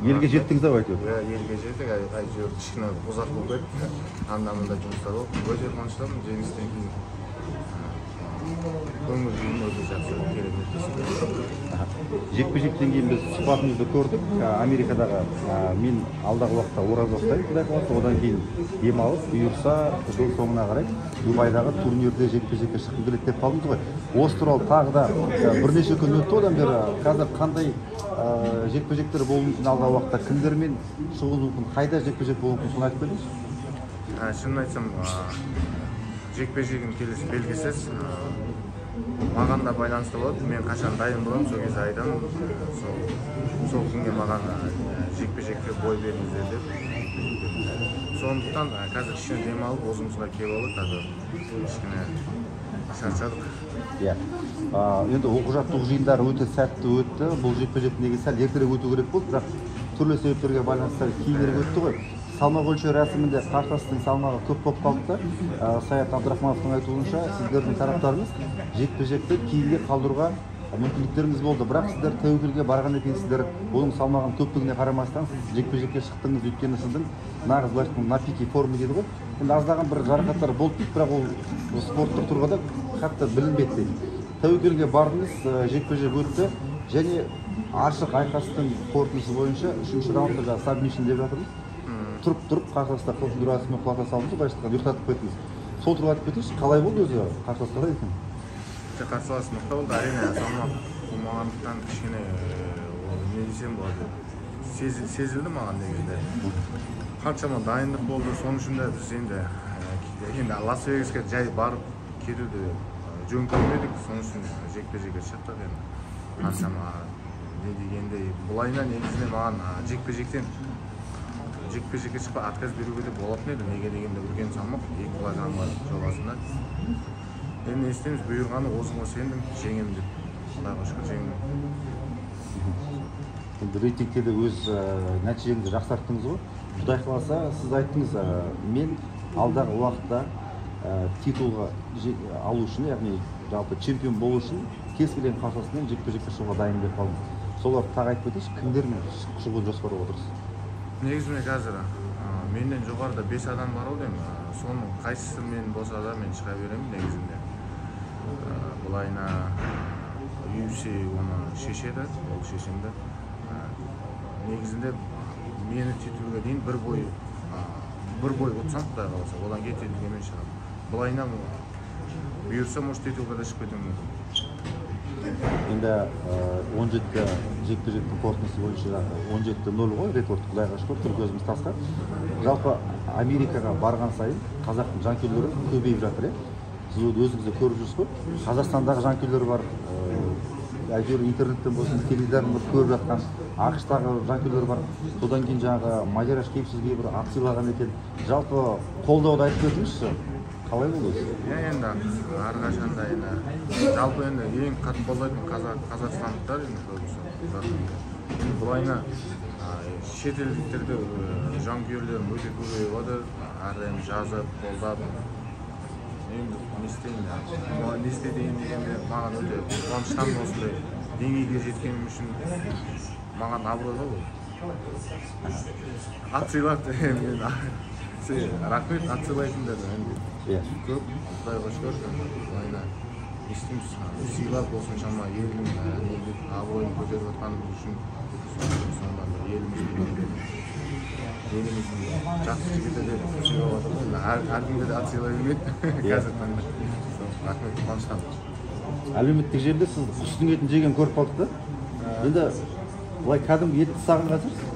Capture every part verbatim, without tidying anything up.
Елге жеттіңіздер ғой айтып. Елге жеттік, әйтеуір кішкене ұзақ болып кетті. Анда мында жұмыстар болып. Өте қуаныштымын. Жеңістен кейін өмірім өте жақсы керемет. Жекпе-жектен кейін біз сұхбатымызды көрдік. Америкадағы мен алдағы уақытта ораза ұстаймын. Одан кейін демалып, бұйырса жыл соңына қарай Дубайдағы турнирде жекпе-жекке шыққым келеді деп қалдыңыз ғой. Осы туралы тағы да бірнеше күн өтті, одан бері қазір қандай жекпе-жектер болу мүмкін, алдағы уақытта кімдермен шығу мүмкін, қайда жекпе-жек болу мүмкін, соны айтып беріңізші. Шынын айтсам, жекпе-жегім келесі белгісіз, маған да байланысты болады. Мен қашан дайын боламын, сол кезде айтамын, сол күнге маған жекпе-жекке бой беріңіздер деп. Сондықтан қазір кішкене демалып, өзімізге келіп алып, қазір кішкене шаршадық. Енді оқу-жаттығу жиындары өте сәтті өтті. Бұл жекпе-жектен неге сәл ертерек өту керек болды, бірақ түрлі себептерге байланысты кейінірек өтті ғой. Салмақ өлшеу рәсімінде қарсыластың салмағы көп болып қалды. Саят Абдрахмановтың айтуынша, сіздердің тараптарыңыз жекпе-жекті кейінге қалдыруға мүмкіндіктеріңіз болды, бірақ сіздер тәуекелге барған екенсіздер. Оның салмағының көптігіне қарамастан сіз жекпе-жекке шықтыңыз, өйткені сіздің нағыз былайша на пике форма дейді ғой. Енді аздаған бір жарақаттар болды, бірақ ол спорттық тұрғыда қатты білінбеді. Тәуекелге бардыңыз, жекпе-жек өтті және ашық айқастың қорытындысы бойынша үшінші раундта жаңағы сабмишн деп жатырмыз. Тұрып-тұрып қарсыласты құлдырасымен құлата салдыңыз, былайша айтқанда ұйықтатып кеттіңіз. Сол туралы айтып кетіңізші, қалай болды өзі қарсылас қалай екен? Қарсылас мықты болды, әрине салмақ болмағандықтан кішкене не десем болады, сезілді маған дегенде. Қаншама дайындық болды, соның үшін де біз енді Лас-Вегасқа жай барып кетуді жөн көрмедік, соның үшін жекпе-жекке шықтық енді. Қаншама не дегенде, бұлайына негізінен маған жекпе-жектен жекпе-жекке шықпа отказ беруге де болатын еді, неге дегенде үрген салмақ екі құлажан бар жобасында. Енді не істейміз, бұйырғаны озыңға сендім, жеңем деп. Құдайға шүкір, жеңдім. Рейтингте де өз нәтижеңізді жақсарттыңыз ғой. Құдай қаласа, сіз айттыңыз, мен алдағы уақытта титулға алу үшін, яғни жалпы чемпион болу үшін кез келген қарсыласымен жекпе-жекке шығуға дайын деп қалдыңыз. Соларды тағы айтып өтейші, кімдермен шығуды жоспарлап отырсыз? Негізіне қазір менен жоғарыда бес адам бар ол деймін, соның қайсысы мен болса да мен шыға беремін негізінде. Бұлайына ю эф си оны шешеді, ол шешімді. Негізінде мені титулға дейін бір бой ұтсам құдай қаласа, одан кейін титулға мен шығам. Бұлайына бұйырса, может титулға да шығып кетуім мүмкін. Енді он жеті жекпе-жектің қорытындысы бойынша он жеті нөл ғой, рекорд құдайға шүкір, түр көзіміз тасқа. Жалпы Америкаға барған сайын қазақтың жанкүйерлері көбейіп жатыр. Сіз өзіңізді көріп жүрсіз ғой, Қазақстандағы жанкүйерлер бар, әйтеуір интернеттен болсын теледидардан көріп жатқан, ақш-тағы жанкүйерлер бар. Содан кейін жаңағы Мадияр Ашкеев сізге бір ат сыйлаған екен. Жалпы қолдауды айтып өтіңізші, қалай болды? Енді әрқашанда енді жалпы енді ең қатты қолдайтын қазақстандықтар енді көбісі. Бұлайына шетелдіктерде жанкүйерлерім өте көбейіп жатыр, әрдайым жазып, қолдап. Енді не істейін дегенде маған өте қуаныштан осындай деңгейге жеткенім үшін маған абыройлы ғой. Ат сыйлады, рахмет, ат сыйлайтындар көп, құдайға шүкір. Бұлайына істейміз, сыйлап осыншама елдің абыройын көтеріп жатқанымыз үшін сондықтан елімізді еліміздің жақсы жігіттері сыйлап жатыр. Әркімге де ат сыйлай білмейді қазір таңда. Рахмет, қуаныштамын. Әлеуметтік желіде сіз құстың етін жеген көріп қалдық та. Енді былай кәдімгі етті сағынған шығарсыз.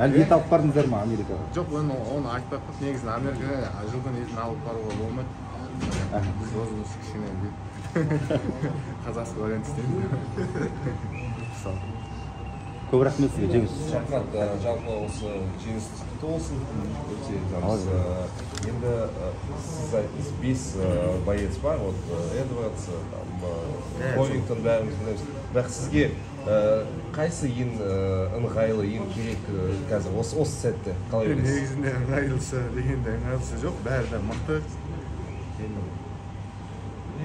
Әлі ет алып бардыңыздар ма Америкаға? Жоқ, оны айтпақпыз. Негізі Америкаға жылдың етін алып баруға болмайды. Біз өзіміз кішкене қазақстан вариант істейміз. Көп рахмет сізге, жеңіс. Рахмет, жалпы осы жеңіс құтты болсын. Өте жақсы. Енді сіз айтыңыз, бес боец бар, Эдвардс, Ковингтон, бәріміз. Бірақ сізге қайсы ең ыңғайлы, ең керек қазір осы сәтті қалай білесіз? Негізінде ыңғайлысы дегенде ыңғайлысы жоқ, бәрі де мықты.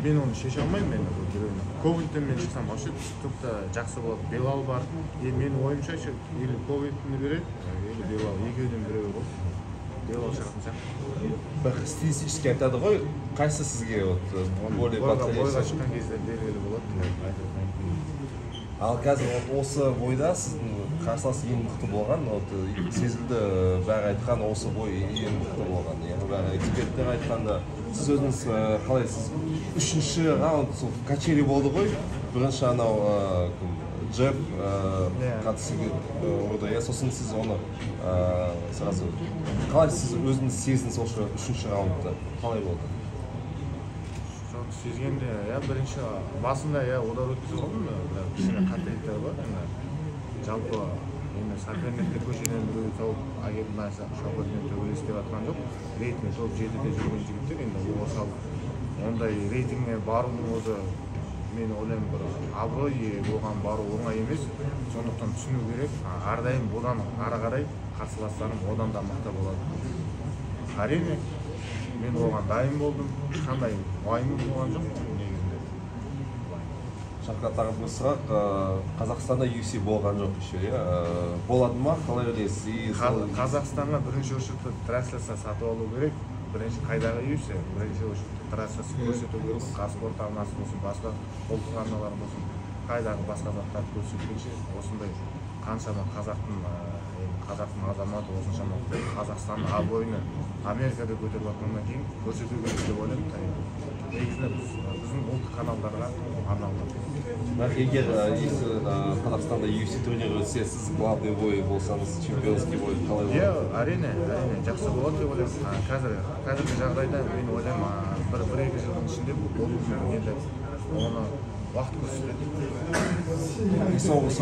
мен оны шеше алмаймын мен бұл героин. Ковидтен мен шықсам вообще тіпті жақсы болады. Белал бар. Менің ойымша елі ковидтіні береді, елі белал екеуден біреуі болды. Белал шығатын сияқты. Бірақ стилистически айтады ғой, қайсы сізге более батырайсыз? Бойға шыққан кезде белгілі болады. Ал қазір осы бойда сіздің қарсыласы ең мықты болған, сезілді бәрі айтқан осы бой ең мықты болған. Бәрі эксперттер айтқанда, сіз өзіңіз қалай, сіз үшінші раунд качели болды ғой, бірінші анау джеб қатысығы ұрды, сосын сіз оны сразу. Қалай сіз өзіңіз сездіңіз осы үшінші раундта, қалай болды? Сезгенде, бірінші басында одар өткізіп алдым, кішіне қаттылықтар бар. Жалпы соперникті көшеден біреуі тауып әкеліп нәрсе шабытпен төбелесіп жатқан жоқ. Рейтинг топ жетіде жүрген жігіттер енді ол салып ондай рейтингіне барудың өзі мен ойлаймын бір абырой оған бару оңай емес. Сондықтан түсіну керек, әрдайым одан ары қарай қарсыластарым одан да мықты болады. Әрине мен оған дайын болдым, қандай уайымым болған жоқ негізінде. Шақырат, тағы бір сұрақ, Қазақстанда ю эф си болған жоқ еще, болады ма? Қалай ойлайсыз? Қазақстанға бірінші очередьте трансляция сатып алу керек, бірінші қайдағы ю эф си, бірінші очередьте трансляция көрсету керек, қазспорт арнасы болсын, басқа ұлттық арналар болсын, қайдағы басқа заттарды көрсеткенше, осындай қаншама қазақтың қазақтың азаматы осыншама Қазақстанның абыройын Америкада көтеріп жатқаннан кейін көрсету керек деп ойлаймын. Негізінде біздің ұлттық каналдарға арналған. Бірақ егер Қазақстанда ю эф си турнирі өтсе, сіз главный бой болсаңыз, чемпионский бой қалай болады? Иә, әрине, әрине, жақсы болады деп ойлаймын. Қазіргі жағдайда мен ойлаймын, бір-екі жылдың ішінде бұл турнирді оны уақыт көрсетеді.